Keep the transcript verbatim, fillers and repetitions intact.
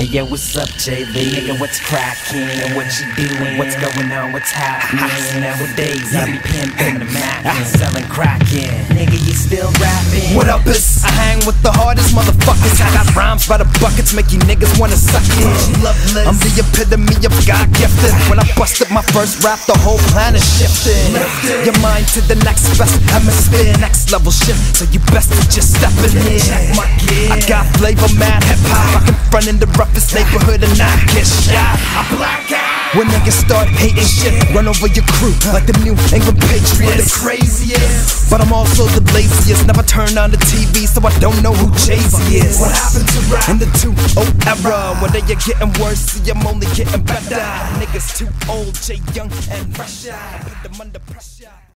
Hey yo, what's up, J V? Nigga, what's crackin'? What you doing? What's going on? What's happening? Nowadays, I be pimpin' the map and sellin' crackin'. Nigga, you still rappin'? What up, is? I hang with the hardest motherfuckers. I got rhymes by the buckets, make you niggas wanna suck it. I'm the epitome of God-gifted. When I busted my first rap, the whole planet shifted. Your mind to the next best hemisphere, next level shift, so you best to just step in it. I got flavor, mad hip-hop. I can front in the roughest neighborhood and I get shot. I black out when niggas start hating shit, run over your crew like the New England Patriots. We're the craziest, but I'm also the laziest. Never turn on the T V, so I don't know who Jay-Z is. What happened to rap in the two oh era? Whether you're getting worse, see I'm only getting better. Niggas too old, Jay Young and Russia. I put them under pressure.